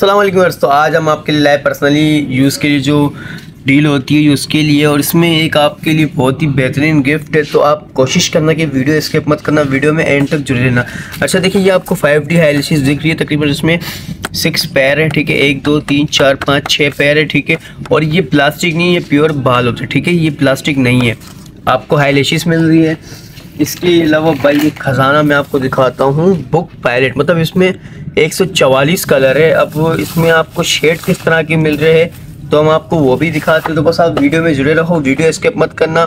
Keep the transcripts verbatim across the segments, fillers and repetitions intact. अस्सलाम वालेकुम दोस्तों, आज हम आपके लिए लाइव पर्सनली यूज़ के लिए जो डील होती है उसके लिए, और इसमें एक आपके लिए बहुत ही बेहतरीन गिफ्ट है। तो आप कोशिश करना कि वीडियो स्किप मत करना, वीडियो में एंड तक जुड़े रहना। अच्छा देखिए, ये आपको फाइव डी हाइलाइट्स दिख रही है। तकरीबन इसमें सिक्स पैर है, ठीक है, एक दो तीन चार पाँच छः पैर है, ठीक है। और ये प्लास्टिक नहीं, ये प्योर बाल होते हैं, ठीक है, ये प्लास्टिक नहीं है। आपको हाइलाइट्स मिल रही है। इसके अलावा भाई खजाना मैं आपको दिखाता हूँ, बुक पायलट, मतलब इसमें एक सौ चवालीस कलर है। अब वो इसमें आपको शेड किस तरह के मिल रहे हैं तो हम आपको वो भी दिखाते हैं। तो बस आप वीडियो में जुड़े रहो, वीडियो स्किप मत करना,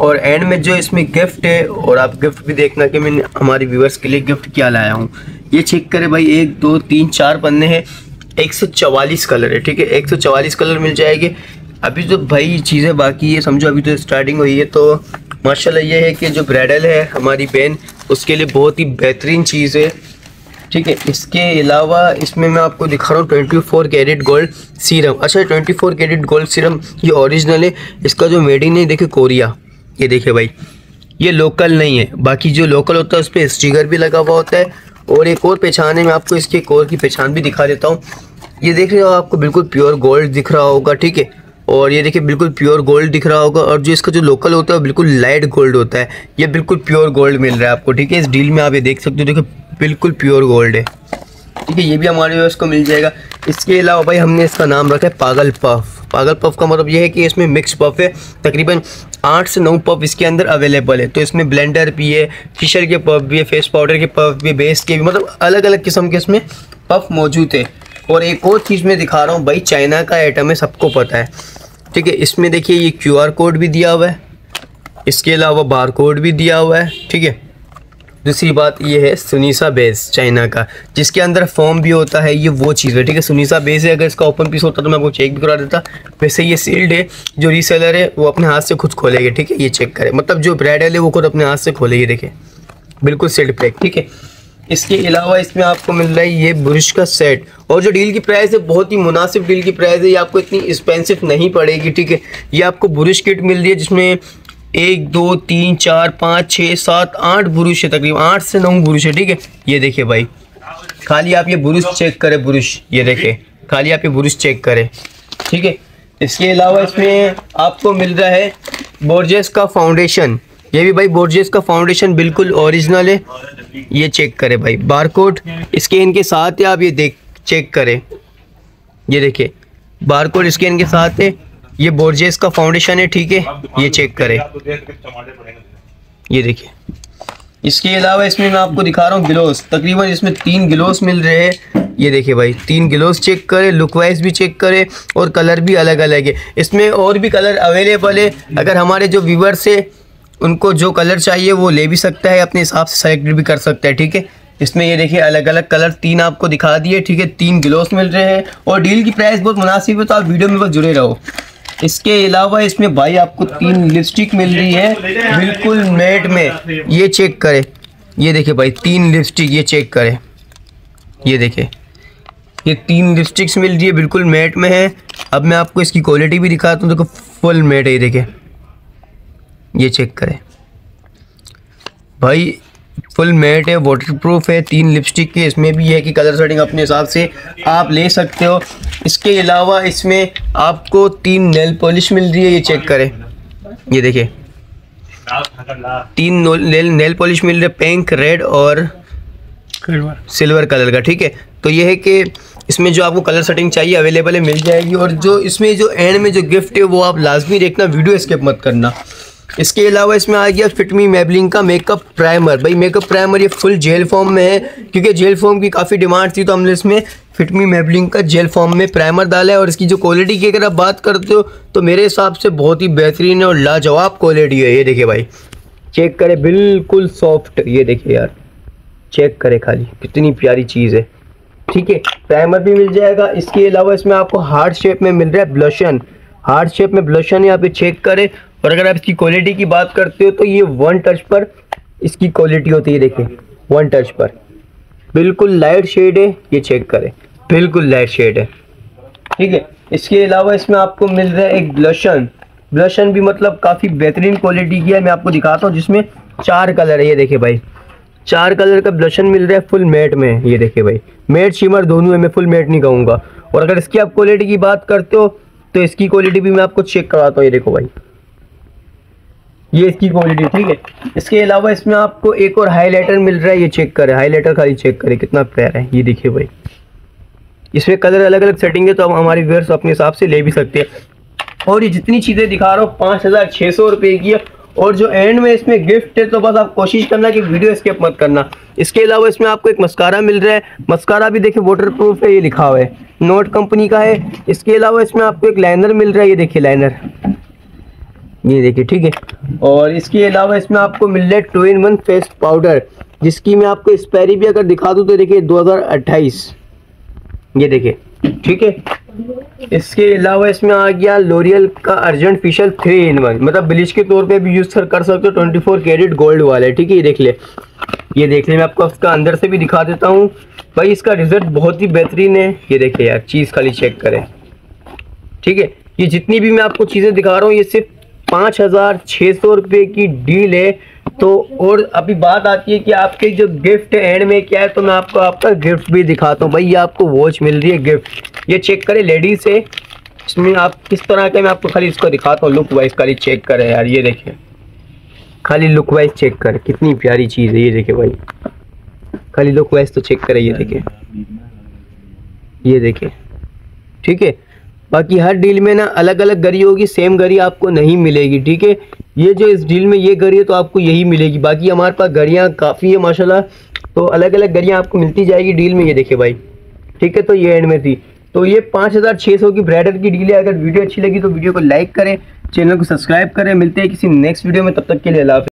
और एंड में जो इसमें गिफ्ट है, और आप गिफ्ट भी देखना कि मैं हमारे व्यूवर्स के लिए गिफ्ट क्या लाया हूँ। ये चेक करें भाई, एक दो तीन चार पन्ने हैं, एक सौ चवालीस कलर है, ठीक है, एक सौ चवालीस कलर मिल जाएंगे। अभी तो भाई चीज़ें बाकी है, समझो अभी तो स्टार्टिंग हुई है। तो माशाल्लाह ये है कि जो ब्राइडल है हमारी बहन, उसके लिए बहुत ही बेहतरीन चीज़ है, ठीक है। इसके अलावा इसमें मैं आपको दिखा रहा हूँ चौबीस कैरेट गोल्ड सीरम। अच्छा, चौबीस कैरेट गोल्ड सीरम ये ओरिजिनल है, इसका जो मेड इन है देखिए कोरिया, ये देखिए भाई, ये लोकल नहीं है। बाकी जो लोकल होता है उस पर स्टिकर भी लगा हुआ होता है। और एक और पहचान है, मैं आपको इसके कोर की पहचान भी दिखा देता हूँ। ये देख रहे हो, आपको बिल्कुल प्योर गोल्ड दिख रहा होगा, ठीक है, और ये देखिए बिल्कुल प्योर गोल्ड दिख रहा होगा। और जो इसका जो लोकल होता है बिल्कुल लाइट गोल्ड होता है, ये बिल्कुल प्योर गोल्ड मिल रहा है आपको, ठीक है। इस डील में आप ये देख सकते हो, देखिए बिल्कुल प्योर गोल्ड है, ठीक है, ये भी हमारे व्यूअर्स को मिल जाएगा। इसके अलावा भाई हमने इसका नाम रखा है पागल पफ। पागल पफ का मतलब ये है कि इसमें मिक्स पफ है, तकरीबन आठ से नौ पफ इसके अंदर अवेलेबल है। तो इसमें ब्लेंडर भी है, फिशर के पफ भी है, फेस पाउडर के पफ भी है, बेस के भी, मतलब अलग अलग किस्म के इसमें पफ मौजूद है। और एक और चीज़ मैं दिखा रहा हूँ भाई, चाइना का आइटम है, सबको पता है, ठीक है। इसमें देखिए ये क्यू आर कोड भी दिया हुआ है, इसके अलावा बार कोड भी दिया हुआ है, ठीक है। दूसरी बात ये है सुनीसा बेस चाइना का, जिसके अंदर फॉर्म भी होता है, ये वो चीज़ है, ठीक है। सुनीसा बेस है, अगर इसका ओपन पीस होता तो मैं आपको चेक भी करा देता। वैसे ये सील्ड है, जो रीसेलर है वो अपने हाथ से खुद खोलेंगे, ठीक है, ये चेक करें, मतलब जो ब्राइडल है वो खुद अपने हाथ से खोलेगी, देखिए बिल्कुल सील्ड पैक, ठीक है। इसके अलावा इसमें आपको मिल रहा है ये ब्रश का सेट, और जो डील की प्राइस है बहुत ही मुनासिब डील की प्राइस है, ये आपको इतनी एक्सपेंसिव नहीं पड़ेगी, ठीक है। ये आपको ब्रश किट मिल रही है, जिसमें एक दो तीन चार पाँच छः सात आठ ब्रश है, तकरीबन आठ से नौ ब्रश है, ठीक है। ये देखिए भाई, खाली आप ये ब्रश चेक करें, ब्रश ये देखें, खाली आप ये ब्रश चेक करें, ठीक है। इसके अलावा इसमें आपको मिल रहा है बोर्जेस का फाउंडेशन, ये भी भाई बोर्जेस का फाउंडेशन बिल्कुल ओरिजिनल है, ये चेक करें भाई, बारकोड स्कैन के साथ है, आप ये देख चेक करें, ये देखिए बारकोड स्कैन के साथ है, ये बोर्जेस का फाउंडेशन है, ठीक है, ये चेक करें, ये देखिए। इसके अलावा इसमें मैं आपको दिखा रहा हूँ ग्लोस, तकरीबन इसमें तीन ग्लोस मिल रहे हैं, ये देखिए भाई तीन ग्लोस चेक करें, लुक वाइज भी चेक करें, और कलर भी अलग अलग है। इसमें और भी कलर अवेलेबल है, अगर हमारे जो व्यूअर्स है उनको जो कलर चाहिए वो ले भी सकता है, अपने हिसाब से सेलेक्ट भी कर सकता है, ठीक है। इसमें ये देखिए अलग अलग कलर तीन आपको दिखा दिए, ठीक है, तीन ग्लोस मिल रहे हैं, और डील की प्राइस बहुत मुनासिब है, तो आप वीडियो में बस जुड़े रहो। इसके अलावा इसमें भाई आपको तीन लिपस्टिक मिल रही है बिल्कुल मैट में, ये चेक करें, ये देखिए भाई तीन लिपस्टिक, ये चेक करें, ये देखें, ये तीन लिपस्टिक्स मिल रही है बिल्कुल मैट में है। अब मैं आपको इसकी क्वालिटी भी दिखाता हूँ, देखो फुल मैट है, ये देखें, ये चेक करें भाई, फुल मैट है, वाटरप्रूफ है, तीन लिपस्टिक के। इसमें भी है कि कलर सेटिंग अपने हिसाब से आप ले सकते हो। इसके अलावा इसमें आपको तीन नेल पॉलिश मिल रही है, ये चेक करें, ये देखिए तीन नेल नेल पॉलिश मिल रही है, पिंक, रेड और सिल्वर कलर का, ठीक है। तो ये है कि इसमें जो आपको कलर सेटिंग चाहिए अवेलेबल है, मिल जाएगी। और जो इसमें जो एंड में जो गिफ्ट है वो आप लाजमी देखना, वीडियो स्किप मत करना। इसके अलावा इसमें आ गया फिटमी मेबलिन का मेकअप प्राइमर, भाई मेकअप प्राइमर ये फुल जेल फॉर्म में है, क्योंकि जेल फॉर्म की काफ़ी डिमांड थी, तो हमने इसमें फिटमी मेबलिन का जेल फॉर्म में प्राइमर डाला है। और इसकी जो क्वालिटी की अगर आप बात करते हो तो मेरे हिसाब से बहुत ही बेहतरीन है और लाजवाब क्वालिटी है, ये देखिए भाई चेक करें, बिल्कुल सॉफ्ट, ये देखिए यार चेक करें खाली, कितनी प्यारी चीज़ है, ठीक है। प्राइमर भी मिल जाएगा। इसके अलावा इसमें आपको हार्ट शेप में मिल रहा है ब्लशन, हार्ट शेप में ब्लशन यहाँ पे चेक करें। और अगर आप इसकी क्वालिटी की बात करते हो तो ये वन टच पर इसकी क्वालिटी होती है, देखिए वन टच पर बिल्कुल लाइट शेड है, ये चेक करें, बिल्कुल लाइट शेड है, ठीक है। इसके अलावा इसमें आपको मिल रहा है एक ब्लशन, ब्लशन भी मतलब काफ़ी बेहतरीन क्वालिटी की है, मैं आपको दिखाता हूँ, जिसमें चार कलर है, ये देखिए भाई चार कलर का ब्लशन मिल रहा है फुल मेट में। ये देखिए भाई मेट शिमर दोनों है, मैं फुल मेट नहीं कहूँगा। और अगर इसकी आप क्वालिटी की बात करते हो तो इसकी क्वालिटी भी मैं आपको चेक कराता हूँ। ये देखो भाई ये इसकी क्वालिटी ठीक है। इसके अलावा इसमें आपको एक और हाईलाइटर मिल रहा है, ये चेक करें हाईलाइटर खाली चेक करें कितना प्यारा है। ये देखिए भाई इसमें कलर अलग अलग सेटिंग है तो हम हमारे व्यूअर्स अपने हिसाब से ले भी सकते हैं। और ये जितनी चीज़ें दिखा रहा हूँ पाँच हज़ार छः सौ रुपये की है। और जो एंड में इसमें गिफ्ट है तो बस आप कोशिश करना कि वीडियो स्किप मत करना। इसके अलावा इसमें आपको एक मस्कारा मिल रहा है, मस्कारा भी देखिए वाटरप्रूफ है, ये लिखा हुआ है नोट कंपनी का है। इसके अलावा इसमें आपको एक लाइनर मिल रहा है, ये देखिए लाइनर ये देखिए ठीक है। और इसके अलावा इसमें आपको मिल रहा है two in one face powder, जिसकी मैं आपको एक्सपायरी भी अगर दिखा दूँ तो देखिए दो हज़ार अट्ठाईस, ये देखिए ठीक है। इसके अलावा इसमें आ गया लॉरियल का urgent facial three in one, मतलब ब्लीच के तौर पे भी यूज़ कर सकते हो, चौबीस कैरेट गोल्ड वाला है ठीक है। ये देख ले ये देख ले मैं आपको इसका अंदर से भी दिखा देता हूँ। भाई इसका रिजल्ट बहुत ही बेहतरीन है। ये देखिए यार चीज़ खाली चेक करें ठीक है। ये जितनी भी मैं आपको चीज़ें दिखा रहा हूँ ये सिर्फ पाँच हज़ार छः सौ रुपये की डील है। तो और अभी बात आती है कि आपके जो गिफ्ट एंड में क्या है, तो मैं आपको आपका गिफ्ट भी दिखाता हूँ। भाई ये आपको वॉच मिल रही है गिफ्ट, ये चेक करें लेडीज़ है। इसमें आप किस तरह का मैं आपको खाली इसको दिखाता हूँ लुक वाइज खाली चेक करें यार। ये देखिए खाली लुक वाइज चेक करें कितनी प्यारी चीज़ है। ये देखिए भाई खाली लुक वाइज तो चेक करें। ये देखिए ये देखिए ठीक है। बाकी हर डील में ना अलग अलग गरी होगी, सेम गरी आपको नहीं मिलेगी ठीक है। ये जो इस डील में ये गरी है तो आपको यही मिलेगी, बाकी हमारे पास गरियाँ काफ़ी है माशाल्लाह, तो अलग अलग गरियाँ आपको मिलती जाएगी डील में। ये देखिए भाई ठीक है। तो ये एंड में थी, तो ये पाँच हज़ार छः सौ की ब्राइडल की डील है। अगर वीडियो अच्छी लगी तो वीडियो को लाइक करें, चैनल को सब्सक्राइब करें। मिलते हैं किसी नेक्स्ट वीडियो में, तब तक के लिए अल्लाह हाफ़िज़।